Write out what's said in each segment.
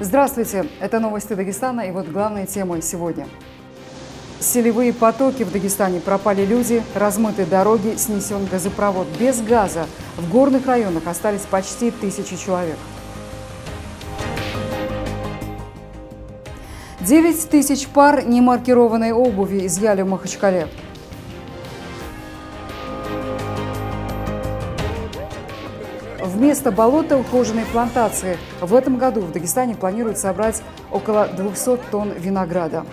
Здравствуйте, это новости Дагестана и вот главные темы сегодня. Селевые потоки в Дагестане, пропали люди, размыты дороги, снесен газопровод. Без газа в горных районах остались почти 1000 человек. 9000 пар немаркированной обуви изъяли в Махачкале. Вместо болота ухоженной плантации в этом году в Дагестане планируют собрать около 200 тонн винограда.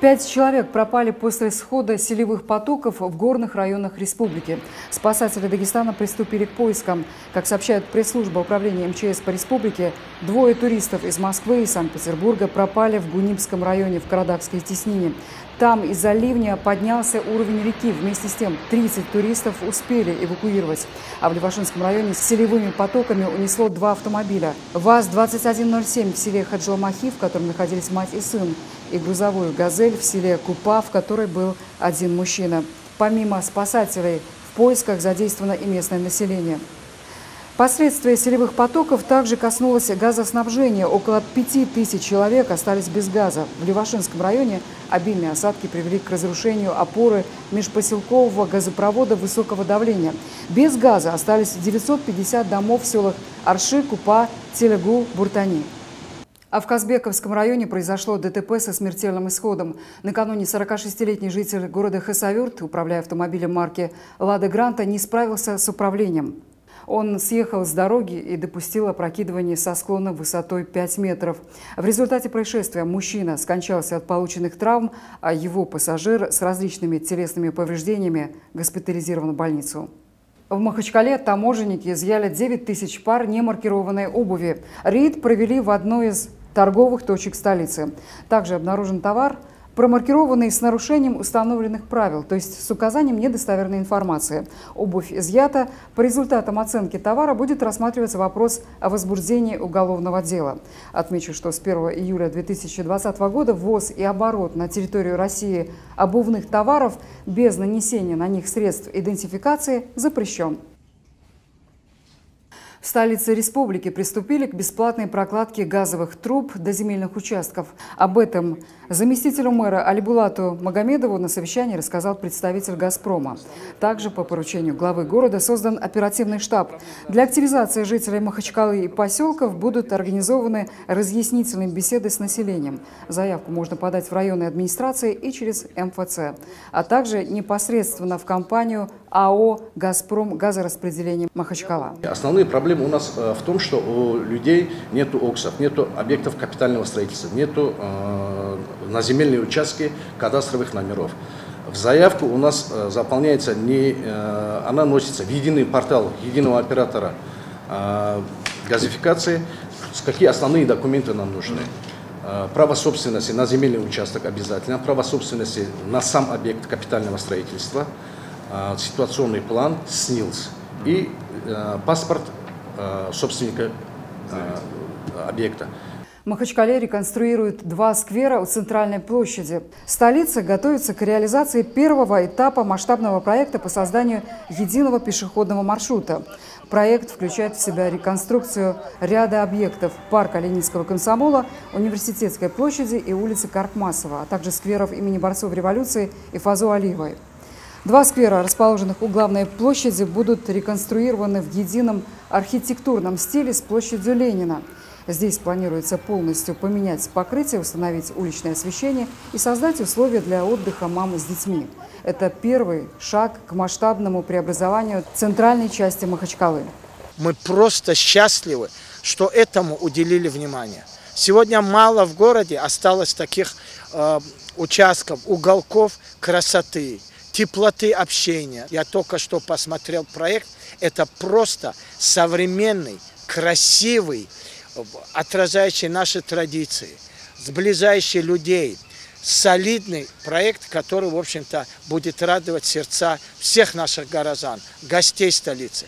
Пять человек пропали после схода селевых потоков в горных районах республики. Спасатели Дагестана приступили к поискам. Как сообщает пресс-служба управления МЧС по республике, двое туристов из Москвы и Санкт-Петербурга пропали в Гунибском районе в Карадагской теснине. Там из-за ливня поднялся уровень реки. Вместе с тем 30 туристов успели эвакуировать. А в Левашинском районе с селевыми потоками унесло два автомобиля. ВАЗ-2107 в селе Хаджалмахи, в котором находились мать и сын, и грузовую «Газель» в селе Купа, в которой был один мужчина. Помимо спасателей, в поисках задействовано и местное население. Последствия селевых потоков также коснулось газоснабжения. Около 5000 человек остались без газа. В Левашинском районе обильные осадки привели к разрушению опоры межпоселкового газопровода высокого давления. Без газа остались 950 домов в селах Арши, Купа, Телегу, Буртани. А в Казбековском районе произошло ДТП со смертельным исходом. Накануне 46-летний житель города Хасавюрт, управляя автомобилем марки «Лада Гранта», не справился с управлением. Он съехал с дороги и допустил опрокидывание со склона высотой 5 метров. В результате происшествия мужчина скончался от полученных травм, а его пассажир с различными телесными повреждениями госпитализирован в больницу. В Махачкале таможенники изъяли 9000 пар немаркированной обуви. Рейд провели в одной из торговых точек столицы. Также обнаружен товар, промаркированный с нарушением установленных правил, то есть с указанием недостоверной информации. Обувь изъята. По результатам оценки товара будет рассматриваться вопрос о возбуждении уголовного дела. Отмечу, что с 1 июля 2020 года ввоз и оборот на территорию России обувных товаров без нанесения на них средств идентификации запрещен. В столице республики приступили к бесплатной прокладке газовых труб до земельных участков. Об этом заместителю мэра Алибулату Магомедову на совещании рассказал представитель «Газпрома». Также по поручению главы города создан оперативный штаб. Для активизации жителей Махачкалы и поселков будут организованы разъяснительные беседы с населением. Заявку можно подать в районной администрации и через МФЦ, а также непосредственно в компанию АО «Газпром Газораспределение Махачкала». Основные проблемы у нас в том, что у людей нету ОКСов, нету объектов капитального строительства, нету на земельные участки кадастровых номеров. В заявку у нас заполняется не, она носится в единый портал единого оператора газификации. Какие основные документы нам нужны? Право собственности на земельный участок обязательно, право собственности на сам объект капитального строительства, ситуационный план, СНИЛС и паспорт собственника объекта. В Махачкале реконструируют два сквера у центральной площади. Столица готовится к реализации первого этапа масштабного проекта по созданию единого пешеходного маршрута. Проект включает в себя реконструкцию ряда объектов парка Ленинского комсомола, Университетской площади и улицы Каркмасова, а также скверов имени борцов революции и Фазу Алиевой. Два сквера, расположенных у главной площади, будут реконструированы в едином архитектурном стиле с площадью Ленина. Здесь планируется полностью поменять покрытие, установить уличное освещение и создать условия для отдыха мам с детьми. Это первый шаг к масштабному преобразованию центральной части Махачкалы. Мы просто счастливы, что этому уделили внимание. Сегодня мало в городе осталось таких участков, уголков красоты, теплоты общения. Я только что посмотрел проект. Это просто современный, красивый, отражающий наши традиции, сближающий людей, солидный проект, который, в общем-то, будет радовать сердца всех наших горожан, гостей столицы.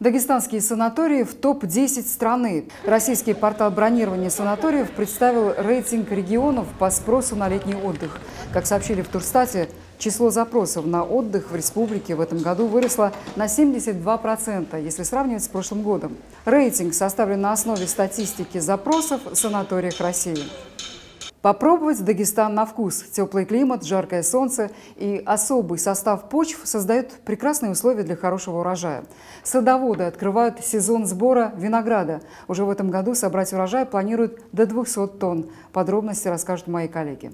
Дагестанские санатории в топ-10 страны. Российский портал бронирования санаториев представил рейтинг регионов по спросу на летний отдых. Как сообщили в Туристате, Число запросов на отдых в республике в этом году выросло на 72%, если сравнивать с прошлым годом. Рейтинг составлен на основе статистики запросов в санаториях России. Попробовать Дагестан на вкус. Теплый климат, жаркое солнце и особый состав почв создают прекрасные условия для хорошего урожая. Садоводы открывают сезон сбора винограда. Уже в этом году собрать урожай планируют до 200 тонн. Подробности расскажут мои коллеги.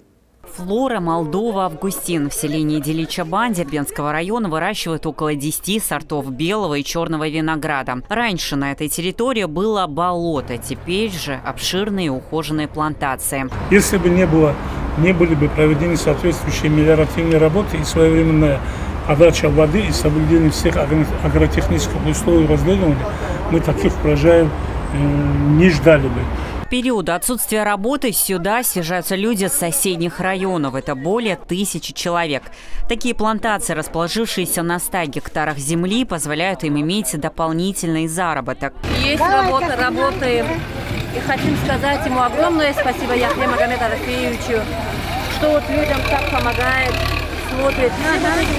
Флора Молдова-Августин в селении Делича-Банде Бенского района выращивает около 10 сортов белого и черного винограда. Раньше на этой территории было болото, теперь же обширные ухоженные плантации. Если бы не были бы проведены соответствующие мелиоративные работы и своевременная отдача воды и соблюдение всех агротехнических условий возделывания, мы таких урожаев не ждали бы. В период отсутствия работы сюда съезжаются люди с соседних районов. Это более 1000 человек. Такие плантации, расположившиеся на 100 гектарах земли, позволяют им иметь дополнительный заработок. Есть работа, работаем. И хотим сказать ему огромное спасибо Яхъе Магомедрафиевичу, что вот людям так помогает. Смотрит.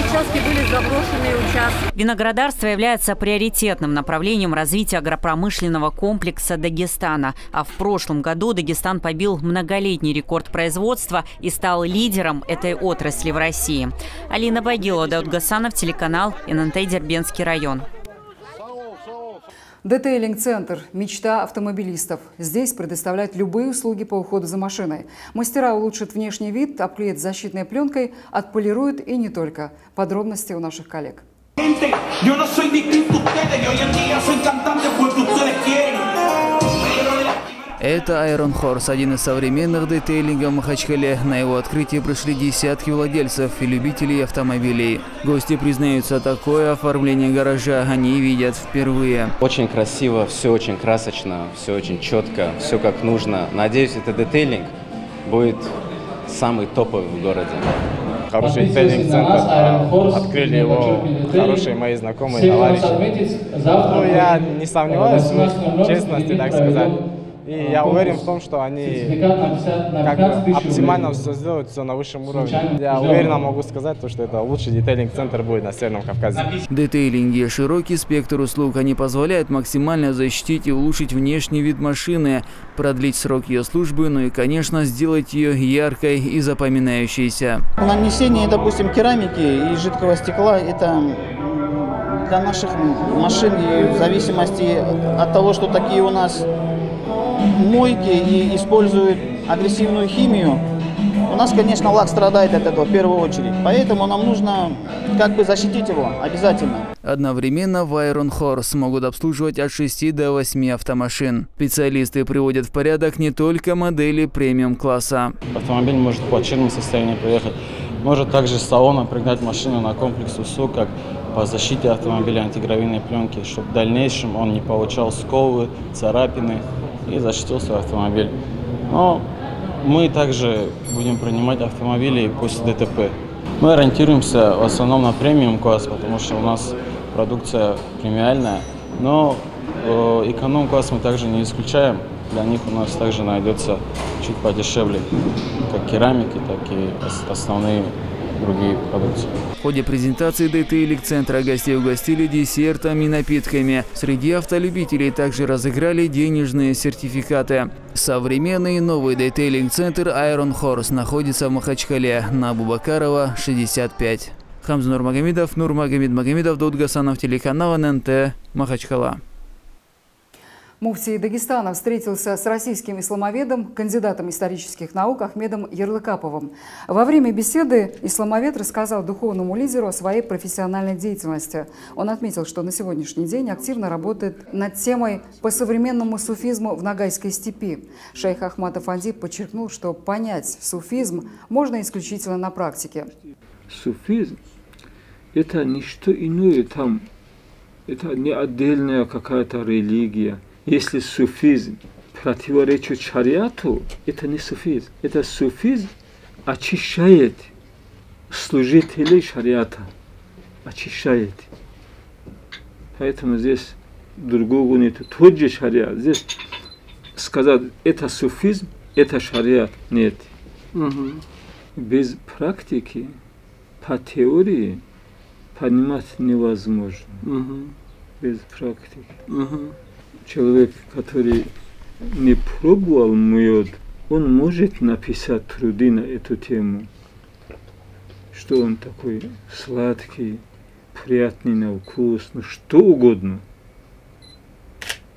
Участки были заброшенные участки. Виноградарство является приоритетным направлением развития агропромышленного комплекса Дагестана. А в прошлом году Дагестан побил многолетний рекорд производства и стал лидером этой отрасли в России. Алина Багила Даутгасанов, телеканал ННТ, Дербентский район. Детейлинг центр – мечта автомобилистов. Здесь предоставляют любые услуги по уходу за машиной. Мастера улучшат внешний вид, обклеят защитной пленкой, отполируют и не только. Подробности у наших коллег. Это Iron Horse, один из современных детейлингов в Махачкале. На его открытие пришли десятки владельцев и любителей автомобилей. Гости признаются, такое оформление гаража они видят впервые. Очень красиво, все очень красочно, все очень четко, все как нужно. Надеюсь, это детейлинг будет самый топовый в городе. Хороший детейлинг-центр. Открыли его хорошие мои знакомые, товарищи. Ну, я не сомневаюсь в честности, так сказать. И я уверен в том, что они оптимально все сделают, все на высшем уровне. Я уверенно могу сказать, что это лучший детейлинг-центр будет на Северном Кавказе. Детейлинги – широкий спектр услуг. Они позволяют максимально защитить и улучшить внешний вид машины, продлить срок ее службы, ну и, конечно, сделать ее яркой и запоминающейся. Нанесение, допустим, керамики и жидкого стекла – это для наших машин, в зависимости от того, что такие у нас мойки и используют агрессивную химию, у нас, конечно, лак страдает от этого в первую очередь. Поэтому нам нужно как бы защитить его обязательно. Одновременно в Iron Horse могут обслуживать от 6 до 8 автомашин. Специалисты приводят в порядок не только модели премиум-класса. Автомобиль может в плачевном состоянии приехать. Может также с салона пригнать машину на комплекс услуг, как по защите автомобиля антигравийной пленки, чтобы в дальнейшем он не получал сколы, царапины и защитил свой автомобиль. Но мы также будем принимать автомобили после ДТП. Мы ориентируемся в основном на премиум-класс, потому что у нас продукция премиальная. Но эконом-класс мы также не исключаем. Для них у нас также найдется чуть подешевле, как керамики, так и основные другие продукции. В ходе презентации детейлинг-центра гостей угостили десертами и напитками. Среди автолюбителей также разыграли денежные сертификаты. Современный новый детейлинг-центр Iron Horse находится в Махачкале, на Абу Бакарова, 65. Хамзунур Магомедов, Нурмагомед Магомедов, Дудгасанов, телеканал ННТ, Махачкала. Муфтий Дагестана встретился с российским исламоведом, кандидатом исторических наук Ахмедом Ярлыкаповым. Во время беседы исламовед рассказал духовному лидеру о своей профессиональной деятельности. Он отметил, что на сегодняшний день активно работает над темой по современному суфизму в Нагайской степи. Шейх Ахмад Афанди подчеркнул, что понять суфизм можно исключительно на практике. Суфизм – это не что иное там, это не отдельная какая-то религия. Если суфизм противоречит шариату, это не суфизм. Это суфизм очищает служителей шариата. Очищает. Поэтому здесь другого нет. Тот же шариат. Здесь сказать, это суфизм, это шариат. Нет. Без практики по теории понимать невозможно, без практики. Человек, который не пробовал мед, он может написать труды на эту тему, что он такой сладкий, приятный на вкус, ну что угодно.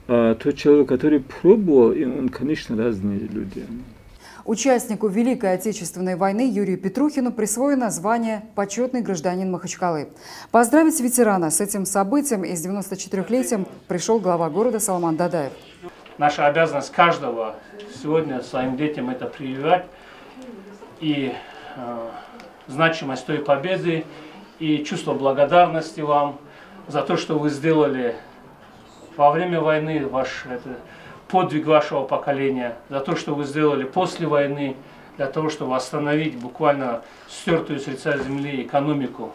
А тот человек, который пробовал, и он, конечно, разные люди. Участнику Великой Отечественной войны Юрию Петрухину присвоено звание «Почетный гражданин Махачкалы». Поздравить ветерана с этим событием и с 94-летием пришел глава города Салман Дадаев. Наша обязанность каждого сегодня своим детям это прививать. И значимость той победы, и чувство благодарности вам за то, что вы сделали во время войны, подвиг вашего поколения, за то, что вы сделали после войны, для того, чтобы восстановить буквально стертую с лица земли экономику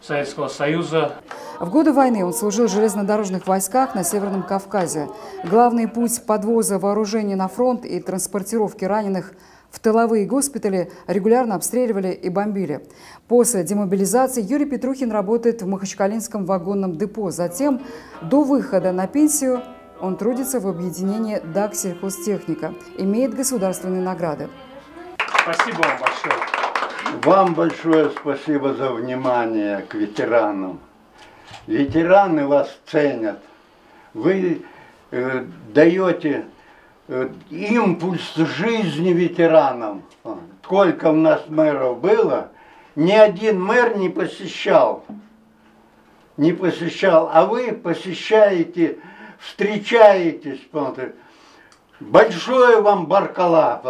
Советского Союза. В годы войны он служил в железнодорожных войсках на Северном Кавказе. Главный путь подвоза вооружений на фронт и транспортировки раненых в тыловые госпитали регулярно обстреливали и бомбили. После демобилизации Юрий Петрухин работает в Махачкалинском вагонном депо. Затем, до выхода на пенсию, он трудится в объединении «Дагсельхозтехника», имеет государственные награды. Спасибо вам большое. Вам большое спасибо за внимание к ветеранам. Ветераны вас ценят. Вы даете импульс жизни ветеранам. Сколько у нас мэров было, ни один мэр не посещал, а вы посещаете. Встречаетесь, смотрите. Большое вам баркала.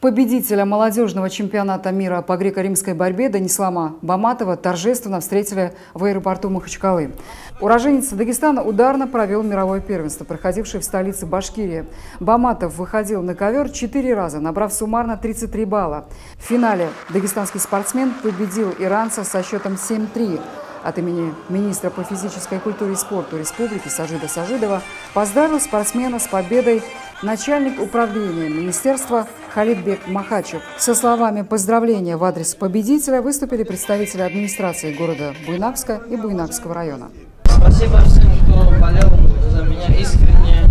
Победителя молодежного чемпионата мира по греко-римской борьбе Данислама Баматова торжественно встретили в аэропорту Махачкалы. Уроженец Дагестана ударно провел мировое первенство, проходившее в столице Башкирии. Баматов выходил на ковер 4 раза, набрав суммарно 33 балла. В финале дагестанский спортсмен победил иранца со счетом 7-3. От имени министра по физической культуре и спорту республики Сажида Сажидова поздравил спортсмена с победой начальник управления министерства Халидбек Махачев. Со словами поздравления в адрес победителя выступили представители администрации города Буйнакска и Буйнакского района. Спасибо всем, кто болел за меня искренне,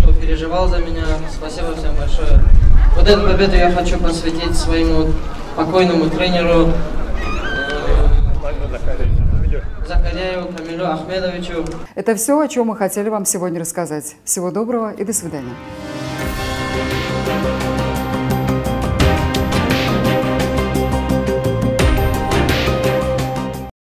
кто переживал за меня. Спасибо всем большое. Вот эту победу я хочу посвятить своему покойному тренеру Ахмедовичу. Это все, о чем мы хотели вам сегодня рассказать. Всего доброго и до свидания.